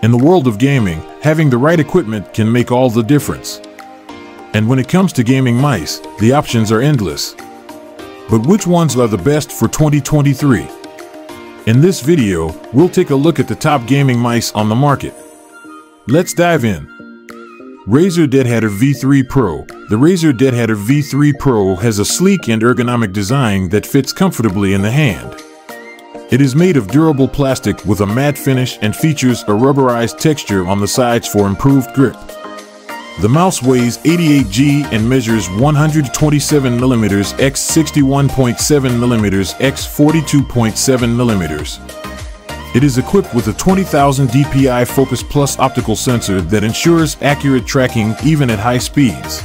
In the world of gaming, having the right equipment can make all the difference. And when it comes to gaming mice, the options are endless. But which ones are the best for 2023? In this video, we'll take a look at the top gaming mice on the market. Let's dive in. Razer DeathAdder V3 Pro. The Razer DeathAdder V3 Pro has a sleek and ergonomic design that fits comfortably in the hand. It is made of durable plastic with a matte finish and features a rubberized texture on the sides for improved grip. The mouse weighs 88 g and measures 127 mm x 61.7 mm x 42.7 mm. It is equipped with a 20,000 dpi Focus Plus optical sensor that ensures accurate tracking even at high speeds.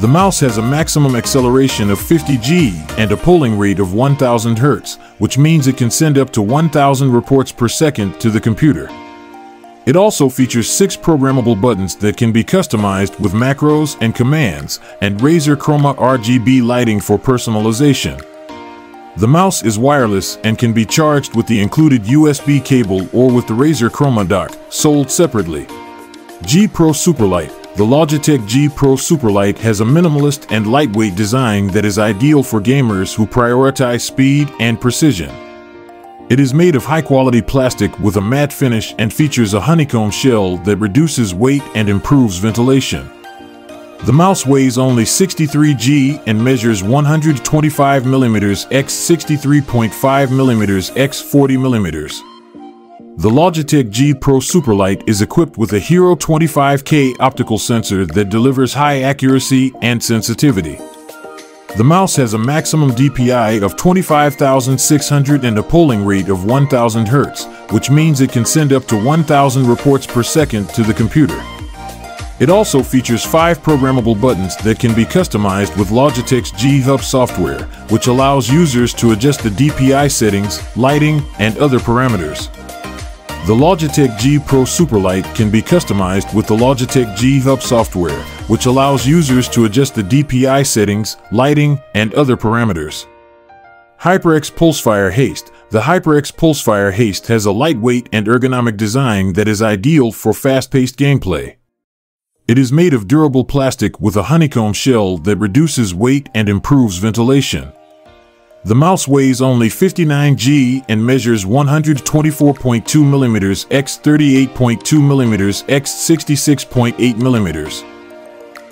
The mouse has a maximum acceleration of 50 g and a polling rate of 1000 Hz, which means it can send up to 1000 reports per second to the computer. It also features 6 programmable buttons that can be customized with macros and commands, and Razer Chroma RGB lighting for personalization. The mouse is wireless and can be charged with the included USB cable or with the Razer Chroma Dock, sold separately. G Pro Superlight. The Logitech G Pro Superlight has a minimalist and lightweight design that is ideal for gamers who prioritize speed and precision. It is made of high-quality plastic with a matte finish and features a honeycomb shell that reduces weight and improves ventilation. The mouse weighs only 63 g and measures 125 mm x 63.5 mm x 40 mm. The Logitech G Pro Superlight is equipped with a HERO 25K optical sensor that delivers high accuracy and sensitivity. The mouse has a maximum DPI of 25,600 and a polling rate of 1000 Hz, which means it can send up to 1000 reports per second to the computer. It also features 5 programmable buttons that can be customized with Logitech's G-Hub software, which allows users to adjust the DPI settings, lighting, and other parameters. The Logitech G Pro Superlight can be customized with the Logitech G Hub software, which allows users to adjust the DPI settings, lighting, and other parameters. HyperX Pulsefire Haste. The HyperX Pulsefire Haste has a lightweight and ergonomic design that is ideal for fast-paced gameplay. It is made of durable plastic with a honeycomb shell that reduces weight and improves ventilation. The mouse weighs only 59 g and measures 124.2 mm x 38.2 mm x 66.8 mm.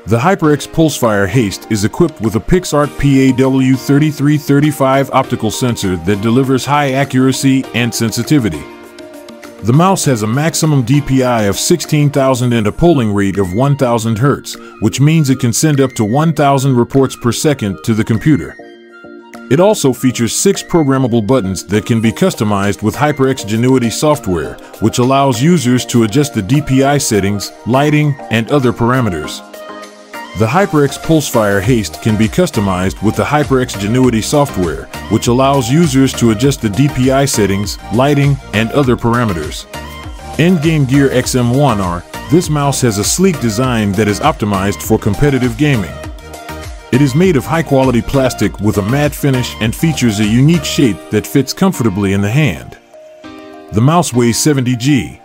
The HyperX Pulsefire Haste is equipped with a PixArt PAW3335 optical sensor that delivers high accuracy and sensitivity. The mouse has a maximum DPI of 16,000 and a polling rate of 1000 Hz, which means it can send up to 1000 reports per second to the computer. It also features 6 programmable buttons that can be customized with HyperX Genuity software, which allows users to adjust the DPI settings, lighting, and other parameters. The HyperX Pulsefire Haste can be customized with the HyperX Genuity software, which allows users to adjust the DPI settings, lighting, and other parameters. Endgame Gear XM1R. This mouse has a sleek design that is optimized for competitive gaming. It is made of high-quality plastic with a matte finish and features a unique shape that fits comfortably in the hand. The mouse weighs 70 g.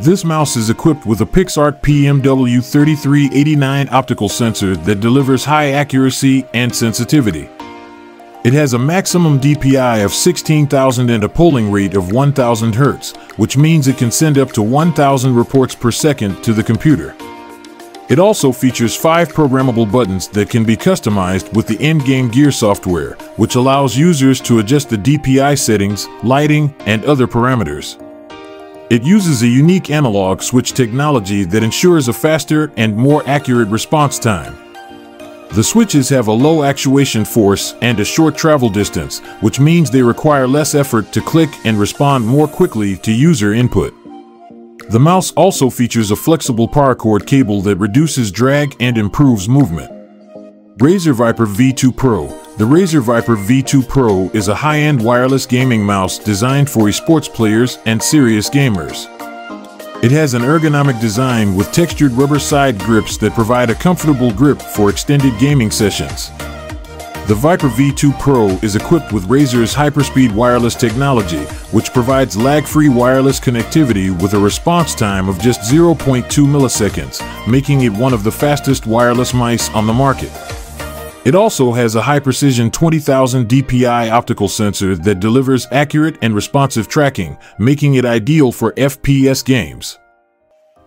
This mouse is equipped with a PixArt PMW3389 optical sensor that delivers high accuracy and sensitivity. It has a maximum DPI of 16,000 and a polling rate of 1000 Hz, which means it can send up to 1000 reports per second to the computer. It also features 5 programmable buttons that can be customized with the Endgame Gear software, which allows users to adjust the DPI settings, lighting, and other parameters. It uses a unique analog switch technology that ensures a faster and more accurate response time. The switches have a low actuation force and a short travel distance, which means they require less effort to click and respond more quickly to user input. The mouse also features a flexible paracord cable that reduces drag and improves movement. Razer Viper V2 Pro. The Razer Viper V2 Pro is a high-end wireless gaming mouse designed for esports players and serious gamers. It has an ergonomic design with textured rubber side grips that provide a comfortable grip for extended gaming sessions. The Viper V2 Pro is equipped with Razer's HyperSpeed wireless technology, which provides lag-free wireless connectivity with a response time of just 0.2 milliseconds, making it one of the fastest wireless mice on the market. It also has a high-precision 20,000 DPI optical sensor that delivers accurate and responsive tracking, making it ideal for FPS games.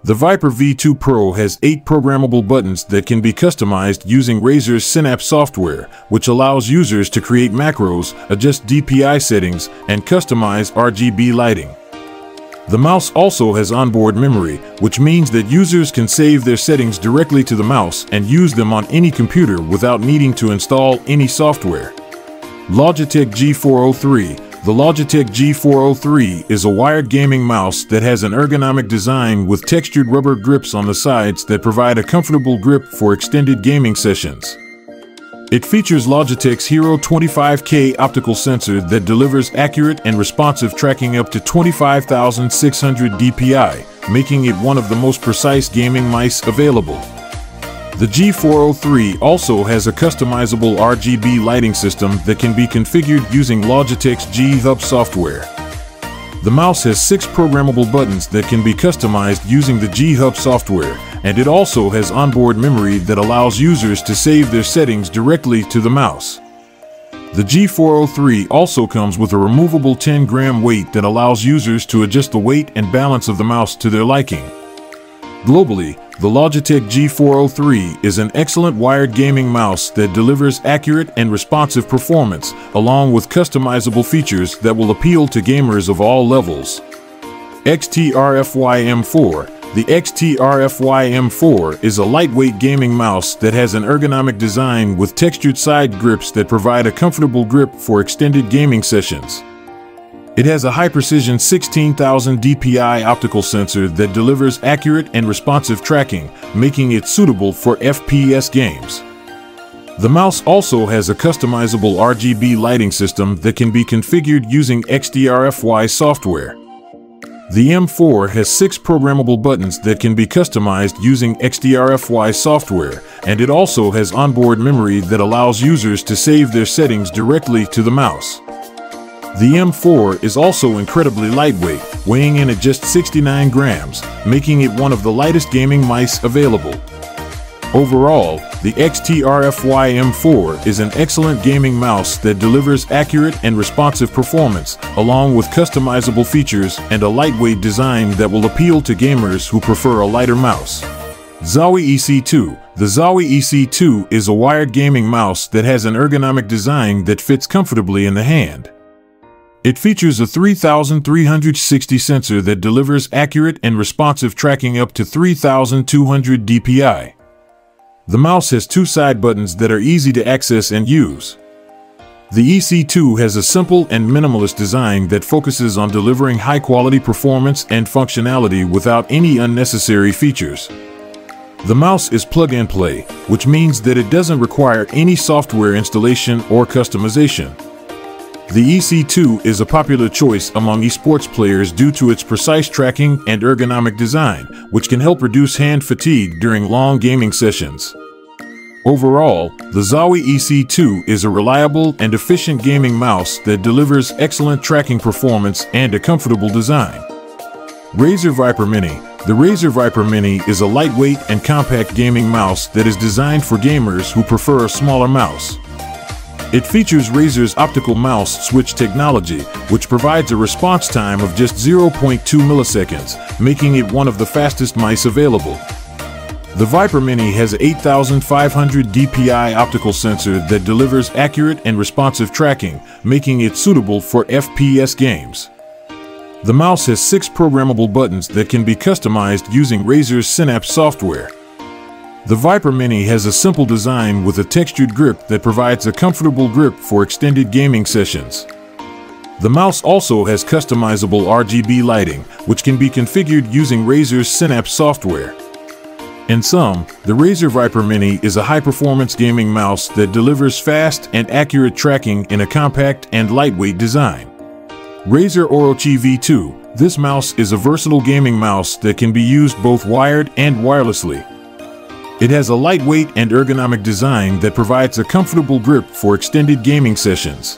The Viper V2 Pro has 8 programmable buttons that can be customized using Razer's Synapse software, which allows users to create macros, adjust DPI settings, and customize RGB lighting. The mouse also has onboard memory, which means that users can save their settings directly to the mouse and use them on any computer without needing to install any software. Logitech G403. The Logitech G403 is a wired gaming mouse that has an ergonomic design with textured rubber grips on the sides that provide a comfortable grip for extended gaming sessions. It features Logitech's HERO 25K optical sensor that delivers accurate and responsive tracking up to 25,600 DPI, making it one of the most precise gaming mice available. The G403 also has a customizable RGB lighting system that can be configured using Logitech's G-Hub software. The mouse has 6 programmable buttons that can be customized using the G-Hub software, and it also has onboard memory that allows users to save their settings directly to the mouse. The G403 also comes with a removable 10-gram weight that allows users to adjust the weight and balance of the mouse to their liking. Globally, the Logitech G403 is an excellent wired gaming mouse that delivers accurate and responsive performance, along with customizable features that will appeal to gamers of all levels. Xtrfy M4. The Xtrfy M4 is a lightweight gaming mouse that has an ergonomic design with textured side grips that provide a comfortable grip for extended gaming sessions. It has a high-precision 16,000 DPI optical sensor that delivers accurate and responsive tracking, making it suitable for FPS games. The mouse also has a customizable RGB lighting system that can be configured using Xtrfy software. The M4 has 6 programmable buttons that can be customized using Xtrfy software, and it also has onboard memory that allows users to save their settings directly to the mouse. The M4 is also incredibly lightweight, weighing in at just 69 grams, making it one of the lightest gaming mice available. Overall, the Xtrfy M4 is an excellent gaming mouse that delivers accurate and responsive performance, along with customizable features and a lightweight design that will appeal to gamers who prefer a lighter mouse. Zowie EC2. The Zowie EC2 is a wired gaming mouse that has an ergonomic design that fits comfortably in the hand. It features a 3360 sensor that delivers accurate and responsive tracking up to 3200 DPI. The mouse has 2 side buttons that are easy to access and use. The EC2 has a simple and minimalist design that focuses on delivering high-quality performance and functionality without any unnecessary features. The mouse is plug-and-play, which means that it doesn't require any software installation or customization. The EC2 is a popular choice among esports players due to its precise tracking and ergonomic design, which can help reduce hand fatigue during long gaming sessions. Overall, the Zowie EC2 is a reliable and efficient gaming mouse that delivers excellent tracking performance and a comfortable design. Razer Viper Mini. The Razer Viper Mini is a lightweight and compact gaming mouse that is designed for gamers who prefer a smaller mouse. It features Razer's optical mouse switch technology, which provides a response time of just 0.2 milliseconds, making it one of the fastest mice available. The Viper Mini has an 8500 DPI optical sensor that delivers accurate and responsive tracking, making it suitable for FPS games. The mouse has 6 programmable buttons that can be customized using Razer's Synapse software. The Viper Mini has a simple design with a textured grip that provides a comfortable grip for extended gaming sessions. The mouse also has customizable RGB lighting, which can be configured using Razer's Synapse software. In sum, the Razer Viper Mini is a high-performance gaming mouse that delivers fast and accurate tracking in a compact and lightweight design. Razer Orochi V2. This mouse is a versatile gaming mouse that can be used both wired and wirelessly. It has a lightweight and ergonomic design that provides a comfortable grip for extended gaming sessions.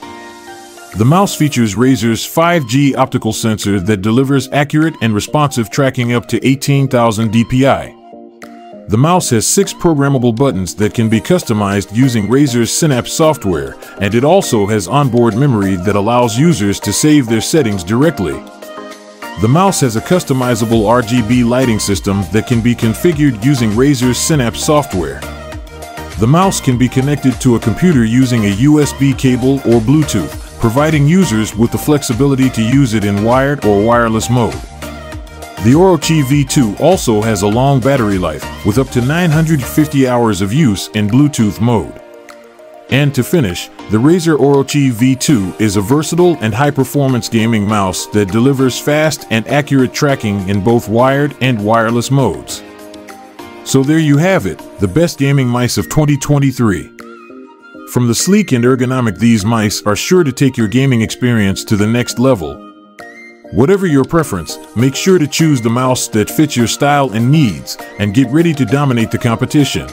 The mouse features Razer's 5G optical sensor that delivers accurate and responsive tracking up to 18,000 dpi. The mouse has 6 programmable buttons that can be customized using Razer's Synapse software, and it also has onboard memory that allows users to save their settings directly. The mouse has a customizable RGB lighting system that can be configured using Razer's Synapse software. The mouse can be connected to a computer using a USB cable or Bluetooth, providing users with the flexibility to use it in wired or wireless mode. The Orochi V2 also has a long battery life, with up to 950 hours of use in Bluetooth mode. And to finish, the Razer Orochi V2 is a versatile and high-performance gaming mouse that delivers fast and accurate tracking in both wired and wireless modes. So there you have it, the best gaming mice of 2023. From the sleek and ergonomic, these mice are sure to take your gaming experience to the next level. Whatever your preference, make sure to choose the mouse that fits your style and needs, and get ready to dominate the competition.